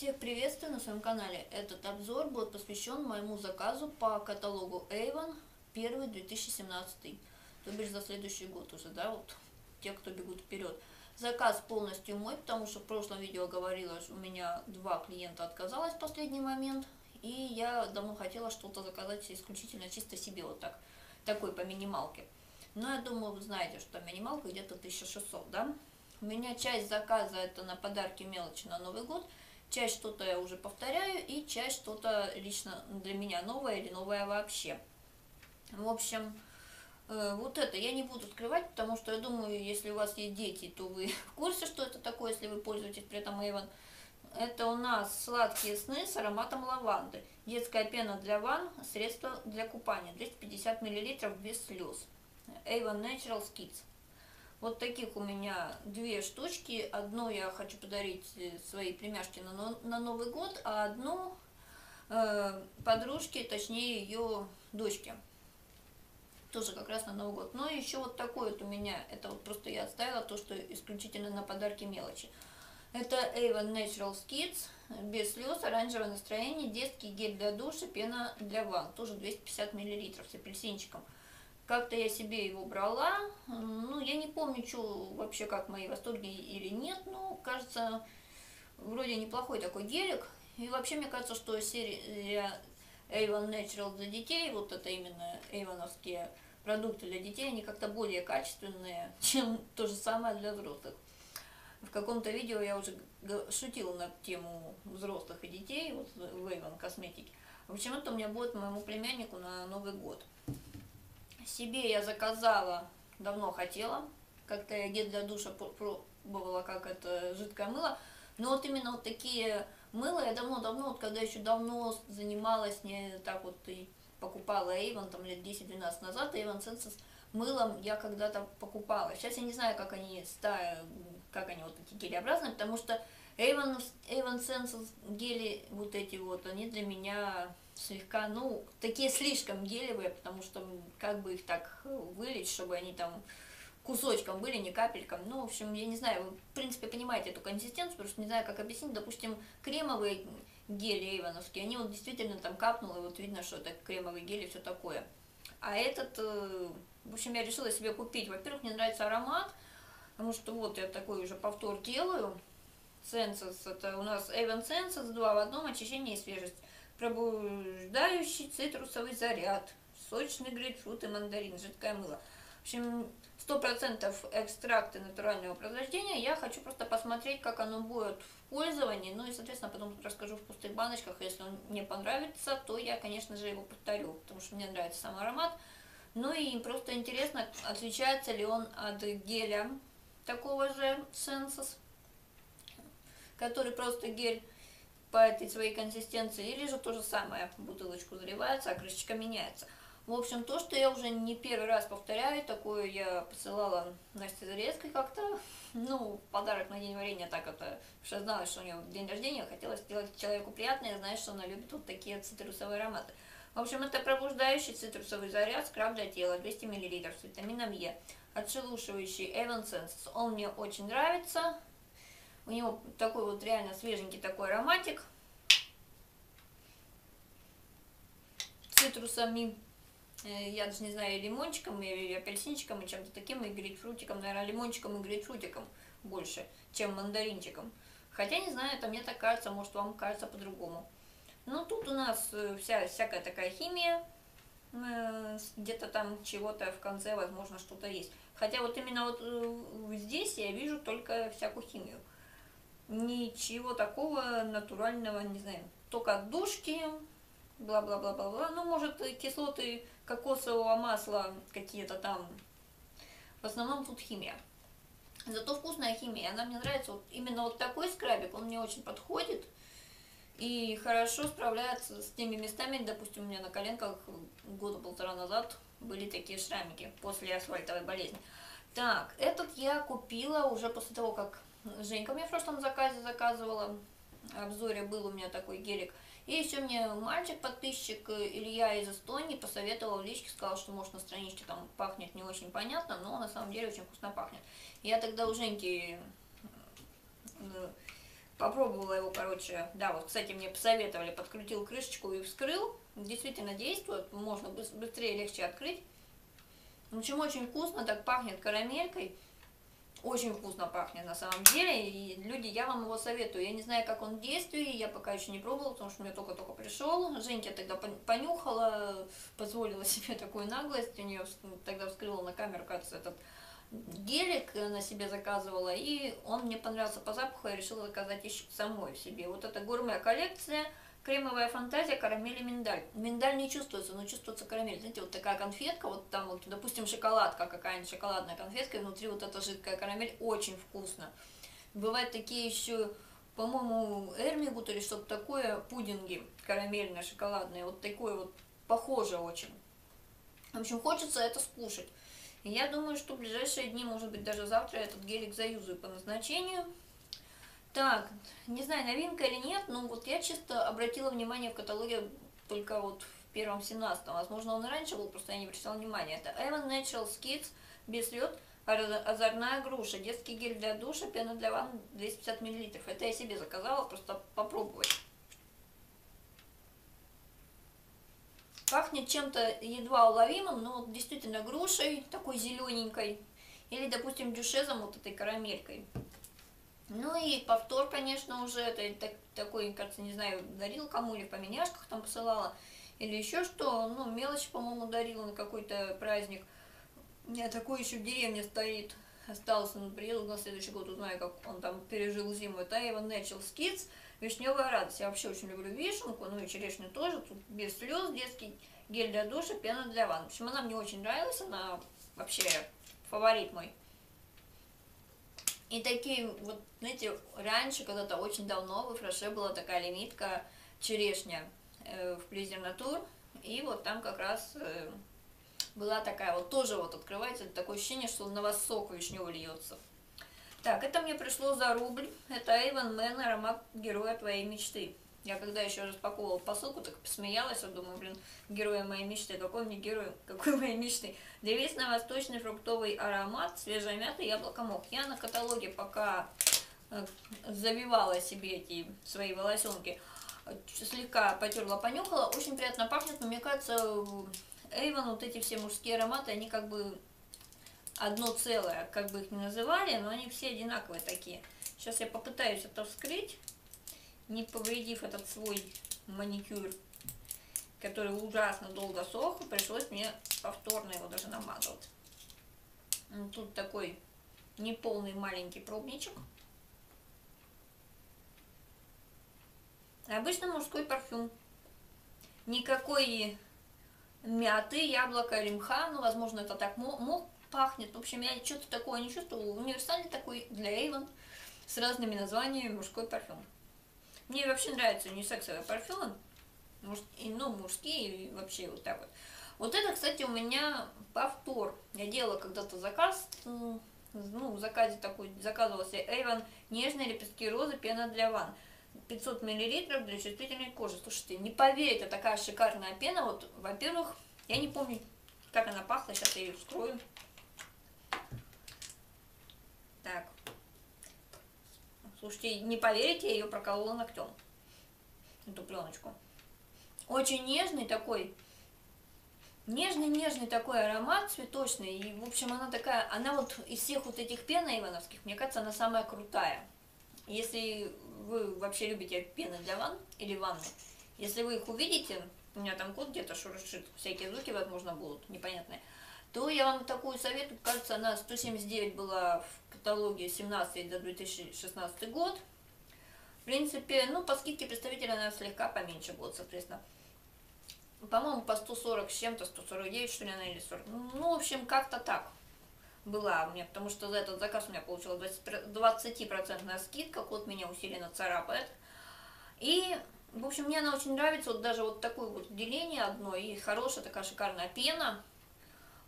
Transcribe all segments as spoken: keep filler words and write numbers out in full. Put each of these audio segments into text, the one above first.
Всех приветствую на своем канале. Этот обзор был посвящен моему заказу по каталогу Avon первый две тысячи семнадцатый, то бишь за следующий год уже, да, вот те, кто бегут вперед. Заказ полностью мой, потому что в прошлом видео говорила, что у меня два клиента отказалось в последний момент, и я давно хотела что-то заказать исключительно чисто себе, вот так, такой по минималке. Но я думаю, вы знаете, что минималка где-то тысяча шестьсот, да? У меня часть заказа это на подарки мелочи на Новый год, часть что-то я уже повторяю, и часть что-то лично для меня новое или новое вообще. В общем, вот это я не буду скрывать, потому что я думаю, если у вас есть дети, то вы в курсе, что это такое, если вы пользуетесь при этом Avon. Это у нас сладкие сны с ароматом лаванды. Детская пена для ванн, средство для купания, двести пятьдесят миллилитров без слез. Avon Naturals Kids. Вот таких у меня две штучки. Одну я хочу подарить своей племяшке на, на Новый год, а одну э, подружке, точнее ее дочке. Тоже как раз на Новый год. Но еще вот такой вот у меня. Это вот просто я оставила то, что исключительно на подарки мелочи. Это Avon Naturals Kids. Без слез, оранжевое настроение, детский гель для душа, пена для ванн. Тоже двести пятьдесят миллилитров с апельсинчиком. Как-то я себе его брала, ну, я не помню, что вообще, как мои восторги или нет, но, кажется, вроде неплохой такой гелик. И вообще, мне кажется, что серия Avon Natural для детей, вот это именно эйвоновские продукты для детей, они как-то более качественные, чем то же самое для взрослых. В каком-то видео я уже шутила на тему взрослых и детей, вот в Avon косметике. В общем, это у меня будет моему племяннику на Новый год. Себе я заказала, давно хотела, как-то я гель для душа пробовала, как это жидкое мыло, но вот именно вот такие мыла я давно-давно, вот когда еще давно занималась, не так вот и покупала Avon, там лет десять-двенадцать назад, Avon Senses мылом я когда-то покупала. Сейчас я не знаю, как они стали, как они вот эти гелеобразные, потому что Avon, Avon Senses гели вот эти вот, они для меня слегка, ну, такие слишком гелевые, потому что как бы их так вылить, чтобы они там кусочком были, не капельком. Ну, в общем, я не знаю, вы, в принципе, понимаете эту консистенцию, потому что не знаю, как объяснить. Допустим, кремовые гели эйвоновские, они вот действительно там капнуло, вот видно, что это кремовые гели, все такое. А этот, в общем, я решила себе купить. Во-первых, мне нравится аромат, потому что вот я такой уже повтор делаю. Senses, это у нас Avon Senses два в одном, очищение и свежесть, пробуждающий цитрусовый заряд, сочный грейпфрут и мандарин, жидкое мыло. В общем, сто процентов экстракты натурального происхождения. Я хочу просто посмотреть, как оно будет в пользовании, ну и, соответственно, потом расскажу в пустых баночках. Если он мне понравится, то я, конечно же, его повторю, потому что мне нравится сам аромат. Ну и просто интересно, отличается ли он от геля такого же Senses, который просто гель по этой своей консистенции, или же то же самое, бутылочку заливается, а крышечка меняется. В общем, то, что я уже не первый раз повторяю, такое я посылала Насте Зарецкой как-то, ну, подарок на день варенья, так это, что знала, что у нее день рождения, хотела сделать человеку приятное, знаю, что она любит вот такие цитрусовые ароматы. В общем, это пробуждающий цитрусовый заряд, скраб для тела, двести миллилитров, с витамином Е, отшелушивающий Avon Senses, он мне очень нравится. У него такой вот реально свеженький такой ароматик с цитрусами, я даже не знаю, и лимончиком, и апельсинчиком, и чем-то таким, и грейпфрутиком, наверное, лимончиком и грейпфрутиком больше, чем мандаринчиком. Хотя, не знаю, это мне так кажется, может вам кажется по-другому. Но тут у нас вся, всякая такая химия, где-то там чего-то в конце, возможно, что-то есть. Хотя вот именно вот здесь я вижу только всякую химию. Ничего такого натурального, не знаю, только отдушки, бла-бла-бла-бла-бла, ну, может, кислоты кокосового масла какие-то там, в основном тут химия. Зато вкусная химия, она мне нравится, вот именно вот такой скрабик, он мне очень подходит и хорошо справляется с теми местами, допустим, у меня на коленках года-полтора назад были такие шрамики после асфальтовой болезни. Так, этот я купила уже после того, как... Женька мне в прошлом заказе заказывала, в обзоре был у меня такой гелик. И еще мне мальчик-подписчик Илья из Эстонии посоветовал в личке, сказал, что может на страничке там пахнет не очень понятно, но на самом деле очень вкусно пахнет. Я тогда у Женьки Попробовала его, короче, да, вот, кстати, мне посоветовали, подкрутил крышечку и вскрыл. Действительно действует, можно быстрее, легче открыть. В общем, очень вкусно, так пахнет карамелькой. Очень вкусно пахнет на самом деле. И, люди, я вам его советую. Я не знаю, как он в действии, я пока еще не пробовала, потому что у меня только-только пришел. Женька тогда понюхала, позволила себе такую наглость. У нее тогда вскрыла на камеру, кажется, этот гелик на себе заказывала. И он мне понравился по запаху, я решила заказать еще самой себе. Вот это гурме коллекция. Кремовая фантазия, карамель и миндаль. Миндаль не чувствуется, но чувствуется карамель. Знаете, вот такая конфетка, вот там вот, допустим, шоколадка какая-нибудь, шоколадная конфетка, и внутри вот эта жидкая карамель, очень вкусно. Бывают такие еще, по-моему, Эрмигут или что-то такое, пудинги карамельные, шоколадные, вот такое вот, похоже очень. В общем, хочется это скушать. И я думаю, что в ближайшие дни, может быть, даже завтра этот гелик заюзаю по назначению. Так, не знаю, новинка или нет, но вот я чисто обратила внимание в каталоге только вот в первом семнадцатом. Возможно, он и раньше был, просто я не обращала внимания. Это Avon Naturals Kids, без лёд, озорная груша, детский гель для душа, пена для ванны двести пятьдесят миллилитров. Это я себе заказала, просто попробовать. Пахнет чем-то едва уловимым, но вот действительно грушей, такой зелененькой, или, допустим, дюшезом, вот этой карамелькой. Ну и повтор, конечно, уже, это так, такой, кажется, не знаю, дарил кому или по меняшках там посылала, или еще что, ну, мелочь, по-моему, дарила на какой-то праздник. У меня такой еще в деревне стоит, остался, но приеду на следующий год, узнаю, как он там пережил зиму. Это Avon Naturals Kids, вишневая радость. Я вообще очень люблю вишенку, ну и черешню тоже, тут без слез, детский гель для душа, пена для ванны. В общем, она мне очень нравилась, она вообще фаворит мой. И такие, вот, знаете, раньше, когда-то очень давно, в Yves Rocher была такая лимитка черешня э, в Pleasir Nature. И вот там как раз э, была такая, вот тоже вот открывается, такое ощущение, что на вас сок вишневый льется. Так, это мне пришло за рубль. Это Avon Men, аромат героя твоей мечты. Я когда еще распаковывала посылку, так посмеялась, я думаю, блин, героя моей мечты, какой мне герой, какой моей мечты. Древесно-восточный фруктовый аромат, свежая мята, яблоко мох. Я на каталоге пока завивала себе эти свои волосенки, слегка потерла, понюхала, очень приятно пахнет, но мне кажется, Avon, вот эти все мужские ароматы, они как бы одно целое, как бы их ни называли, но они все одинаковые такие. Сейчас я попытаюсь это вскрыть, не повредив этот свой маникюр, который ужасно долго сох, пришлось мне повторно его даже намазывать. Тут такой неполный маленький пробничек. Обычно мужской парфюм. Никакой мяты, яблока или мха, ну, возможно, это так мох пахнет. В общем, я что-то такое не чувствую. Универсальный такой для Avon с разными названиями мужской парфюм. Мне вообще нравятся унисексовые парфюмы, и, ну, мужские, и вообще вот так вот. Вот это, кстати, у меня повтор. Я делала когда-то заказ, ну, в заказе такой, заказывался Avon нежные лепестки розы, пена для ванн, пятьсот миллилитров для чувствительной кожи. Слушайте, не поверите, такая шикарная пена. Вот, во-первых, я не помню, как она пахла, сейчас я ее вскрою. Так. Слушайте, не поверите, я ее проколола ногтем, эту пленочку. Очень нежный такой, нежный-нежный такой аромат цветочный. И, в общем, она такая, она вот из всех вот этих пен ивановских, мне кажется, она самая крутая. Если вы вообще любите пены для ванн или ванны, если вы их увидите, у меня там кот где-то шуршит, всякие звуки, возможно, будут непонятные, то я вам такую советую, кажется, она сто семьдесят девять была в каталоге семнадцать до две тысячи шестнадцатый год. В принципе, ну, по скидке представителя она слегка поменьше будет, соответственно. По-моему, по сто сорок с чем-то, сто сорок девять, что ли, она, или сорок. Ну, в общем, как-то так была у меня, потому что за этот заказ у меня получилась двадцатипроцентная скидка, кот меня усиленно царапает. И, в общем, мне она очень нравится, вот даже вот такое вот деление одно, и хорошая такая шикарная пена.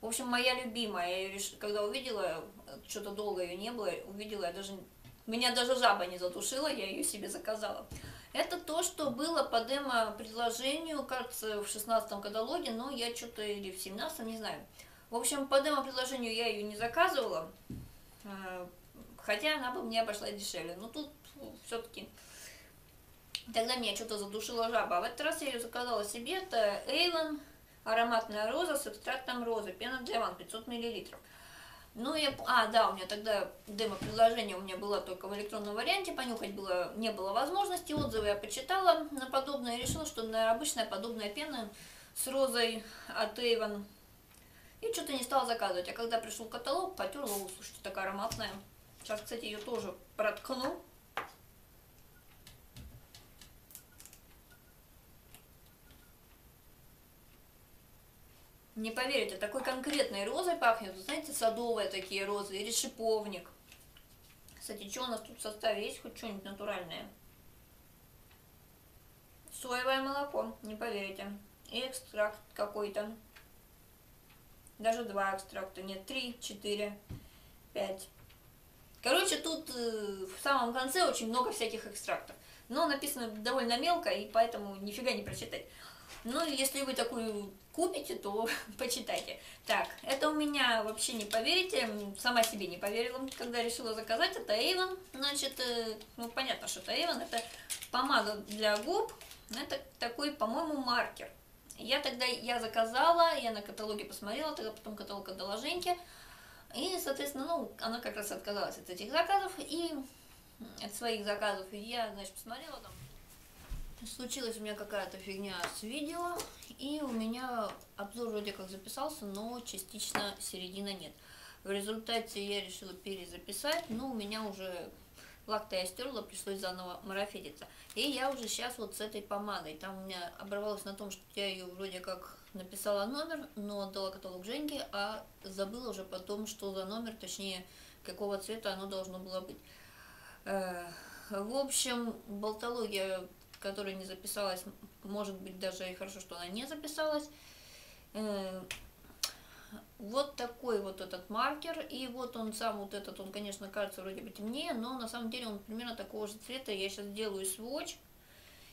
В общем, моя любимая, я ее реш... когда увидела, что-то долго ее не было, увидела, я даже... меня даже жаба не задушила, я ее себе заказала. Это то, что было по демо-предложению, кажется, в шестнадцатом каталоге, но я что-то, или в семнадцатом, не знаю. В общем, по демо-предложению я ее не заказывала, Хотя она бы мне обошлась дешевле. Но тут все-таки... Тогда меня что-то задушила жаба. А в этот раз я ее заказала себе. Это Avon, ароматная роза с экстрактом розы. Пена для ванн, пятьсот миллилитров. Ну, я... А, да, у меня тогда демо-предложение у меня было только в электронном варианте. Понюхать было, не было возможности. Отзывы я почитала на подобное. И решила, что на обычная подобная пена с розой от Avon. И что-то не стала заказывать. А когда пришел каталог, потерла его. Слушайте, такая ароматная. Сейчас, кстати, ее тоже проткну. Не поверите, такой конкретной розой пахнет. Вы знаете, садовые такие розы или шиповник. Кстати, что у нас тут в составе? Есть хоть что-нибудь натуральное? Соевое молоко, не поверите. И экстракт какой-то. Даже два экстракта. Нет, три, четыре, пять. Короче, тут э, в самом конце очень много всяких экстрактов. Но написано довольно мелко, и поэтому нифига не прочитать. Ну, если вы такую купите, то почитайте. Так, это у меня, вообще не поверите, сама себе не поверила, когда решила заказать. Это Avon, значит, э, ну, понятно, что это Avon. Это помада для губ, это такой, по-моему, маркер. Я тогда, я заказала, я на каталоге посмотрела, тогда потом каталог отдала Женьке. И, соответственно, ну, она как раз отказалась от этих заказов, и от своих заказов. И я, значит, посмотрела там. Случилась у меня какая-то фигня с видео, и у меня обзор вроде как записался, но частично середина нет. В результате я решила перезаписать, но у меня уже лак-то я стерла, пришлось заново марафетиться. И я уже сейчас вот с этой помадой, там у меня оборвалось на том, что я ее вроде как написала номер, но отдала каталог Женьке, а забыла уже потом, что за номер, точнее, какого цвета оно должно было быть. В общем, болтология... которая не записалась, может быть, даже и хорошо, что она не записалась. Вот такой вот этот маркер, и вот он сам, вот этот, он, конечно, кажется вроде бы темнее, но на самом деле он примерно такого же цвета. Я сейчас делаю свотч,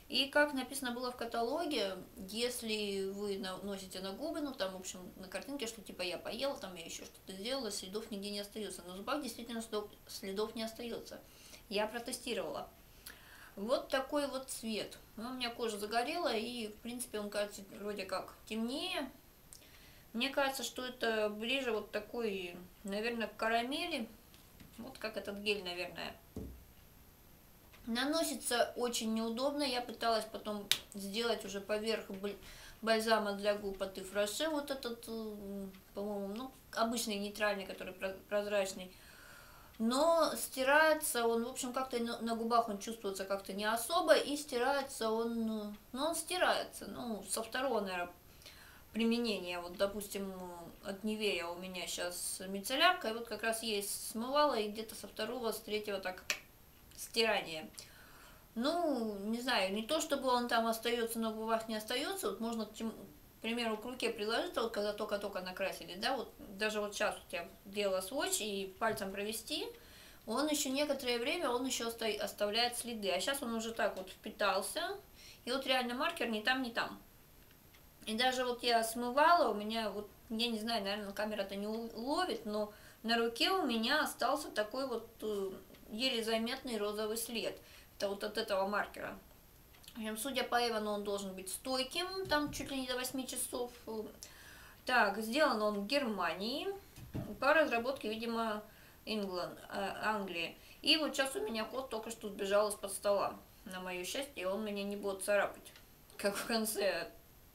и как написано было в каталоге, если вы наносите на губы, ну там, в общем, на картинке, что типа я поела, там я еще что-то сделала, следов нигде не остается. На зубах действительно следов не остается. Я протестировала. Вот такой вот цвет. Ну, у меня кожа загорела, и, в принципе, он кажется вроде как темнее. Мне кажется, что это ближе вот такой, наверное, к карамели. Вот как этот гель, наверное. Наносится очень неудобно. Я пыталась потом сделать уже поверх бальзама для губ от Yves Rocher. Вот этот, по-моему, ну, обычный нейтральный, который прозрачный. Но стирается он, в общем, как-то на губах он чувствуется как-то не особо, и стирается он, ну, он стирается, ну, со второго, наверное, применения. Вот, допустим, от Nivea у меня сейчас мицеллярка, и вот как раз ей смывала, и где-то со второго, с третьего так стирание. Ну, не знаю, не то чтобы он там остается, на губах не остается, вот можно, к примеру, к руке приложиться, вот когда только-только накрасили, да, вот даже вот сейчас вот я делала свотч и пальцем провести, он еще некоторое время, он еще оставляет следы, а сейчас он уже так вот впитался, и вот реально маркер ни там, ни там. И даже вот я смывала, у меня вот, я не знаю, наверное, камера-то не уловит, но на руке у меня остался такой вот еле заметный розовый след, это вот от этого маркера. Судя по Avon, он должен быть стойким, там чуть ли не до восьми часов. Так, сделан он в Германии, по разработке, видимо, England, Англии. И вот сейчас у меня кот только что сбежал из-под стола, на мое счастье, он меня не будет царапать, как в конце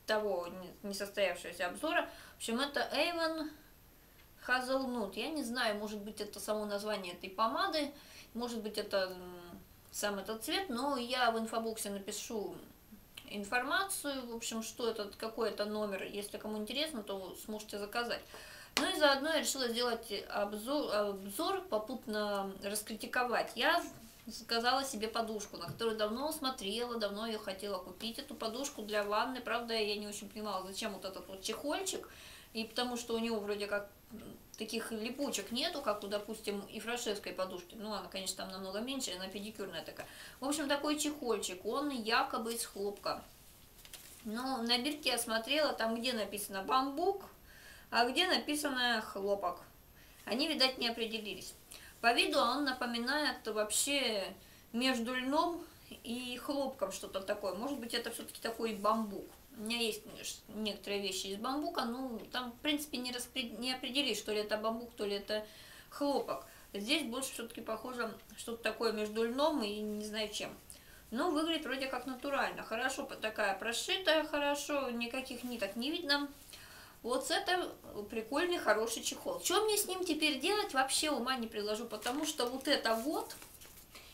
того несостоявшегося обзора. В общем, это Avon Hazelnaut, я не знаю, может быть, это само название этой помады, может быть, это... сам этот цвет, но я в инфобоксе напишу информацию, в общем, что этот, какой это номер, если кому интересно, то сможете заказать. Ну и заодно я решила сделать обзор, обзор попутно раскритиковать. Я заказала себе подушку, на которую давно смотрела, давно ее хотела купить, эту подушку для ванны, правда, я не очень понимала, зачем вот этот вот чехольчик, и потому что у него вроде как... таких липучек нету, как у, допустим, и Yves Rocherской подушки. Ну, она, конечно, там намного меньше, она педикюрная такая. В общем, такой чехольчик, он якобы из хлопка. Но на бирке я смотрела, там где написано бамбук, а где написано хлопок. Они, видать, не определились. По виду он напоминает вообще между льном и хлопком что-то такое. Может быть, это все-таки такой бамбук. У меня есть некоторые вещи из бамбука, но там, в принципе, не, распри... не определишь, то ли это бамбук, то ли это хлопок. Здесь больше все-таки похоже что-то такое между льном и не знаю чем. Но выглядит вроде как натурально. Хорошо такая прошитая, хорошо, никаких ниток не видно. Вот с этого прикольный, хороший чехол. Что мне с ним теперь делать, вообще ума не приложу, потому что вот это вот,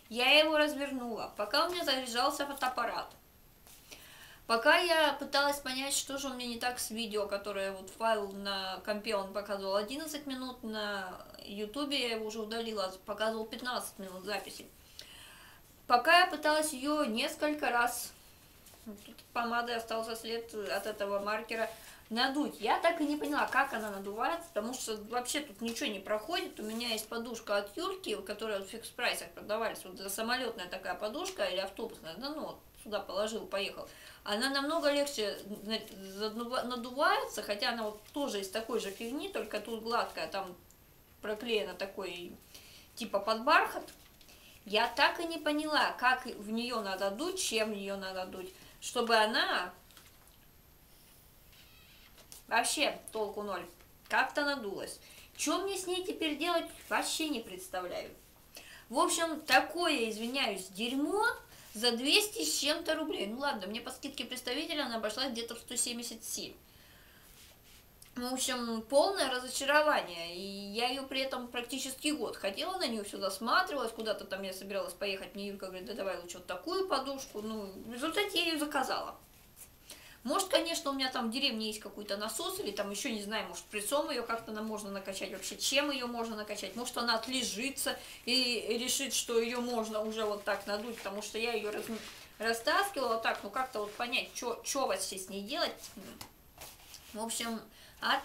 я его развернула, пока у меня заряжался фотоаппарат. Пока я пыталась понять, что же у меня не так с видео, которое вот файл на компе он показывал одиннадцать минут, на ютубе я его уже удалила, показывал пятнадцать минут записи. Пока я пыталась ее несколько раз, тут помадой остался след от этого маркера, надуть. Я так и не поняла, как она надувается, потому что вообще тут ничего не проходит. У меня есть подушка от Юльки, которая в фикс-прайсах продавались. Вот самолетная такая подушка или автобусная, да, ну вот сюда положил, поехал. Она намного легче надувается, хотя она вот тоже из такой же фигни, только тут гладкая, там проклеена такой типа под бархат. Я так и не поняла, как в нее надо дуть, чем ее надо дуть, чтобы она... Вообще толку ноль. Как-то надулась. Что мне с ней теперь делать, вообще не представляю. В общем, такое, извиняюсь, дерьмо за двести с чем-то рублей. Ну ладно, мне по скидке представителя она обошлась где-то в сто семьдесят семь. В общем, полное разочарование. И я ее при этом практически год ходила на нее, все засматривалась. Куда-то там я собиралась поехать. Мне Юлька говорит, да давай лучше вот такую подушку. Ну, в результате я ее заказала. Может, конечно, у меня там в деревне есть какой-то насос, или там еще, не знаю, может, прессом ее как-то можно накачать, вообще, чем ее можно накачать. Может, она отлежится и решит, что ее можно уже вот так надуть, потому что я ее раз... растаскивала так, ну, как-то вот понять, что вообще с ней делать. В общем, ад...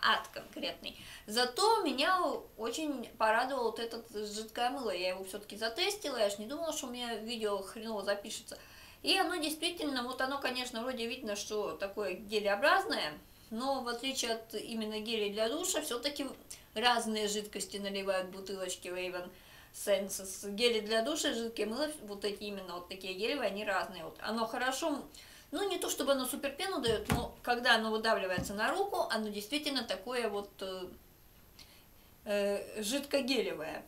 ад конкретный. Зато меня очень порадовало вот это жидкое мыло. Я его все-таки затестила, я же не думала, что у меня видео хреново запишется. И оно действительно, вот оно, конечно, вроде видно, что такое гелеобразное, но в отличие от именно гелей для душа, все-таки разные жидкости наливают бутылочки в Avon Senses. Гели для душа, жидкие мыло, вот эти именно вот такие гелевые, они разные. Вот оно хорошо, ну не то чтобы оно супер пену дает, но когда оно выдавливается на руку, оно действительно такое вот э, жидкогелевое.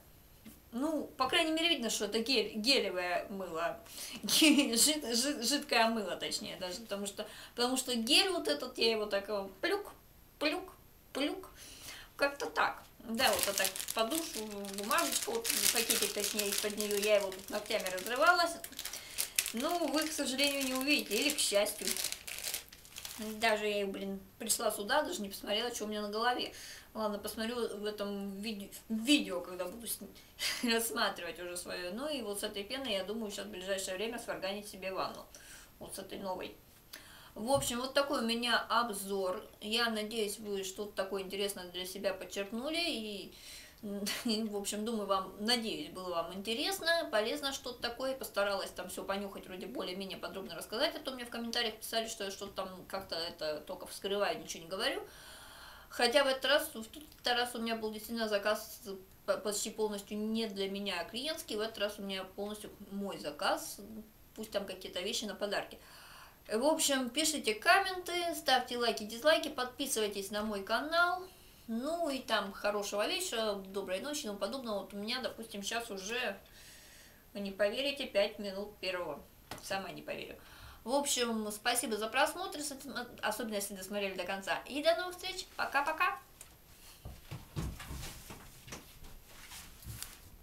Ну, по крайней мере, видно, что это гель, гелевое мыло, гель, жид, жид, жидкое мыло, точнее, даже, потому что, потому что гель вот этот, я его так плюк, плюк, плюк, как-то так. Да, вот так подушку, бумажечку, вот, пакетик, точнее, из-под нее я его тут ногтями разрывалась. Ну, вы, к сожалению, не увидите, или к счастью. Даже я, блин, пришла сюда, даже не посмотрела, что у меня на голове. Ладно, посмотрю в этом видео, видео когда буду рассматривать уже свое. Ну и вот с этой пеной, я думаю, сейчас в ближайшее время сварганить себе ванну. Вот с этой новой. В общем, вот такой у меня обзор. Я надеюсь, вы что-то такое интересное для себя подчеркнули. И, и, в общем, думаю, вам, надеюсь, было вам интересно, полезно что-то такое. Постаралась там все понюхать, вроде более-менее подробно рассказать. А то мне в комментариях писали, что я что-то там как-то это только вскрываю, ничего не говорю. Хотя в этот раз, в тот раз у меня был действительно заказ почти полностью не для меня, а клиентский. В этот раз у меня полностью мой заказ, пусть там какие-то вещи на подарки. В общем, пишите комменты, ставьте лайки, дизлайки, подписывайтесь на мой канал. Ну и там хорошего вечера, доброй ночи и тому подобного. Вот у меня, допустим, сейчас уже, вы не поверите, пять минут первого. Сама не поверю. В общем, спасибо за просмотр, особенно если досмотрели до конца. И до новых встреч. Пока-пока.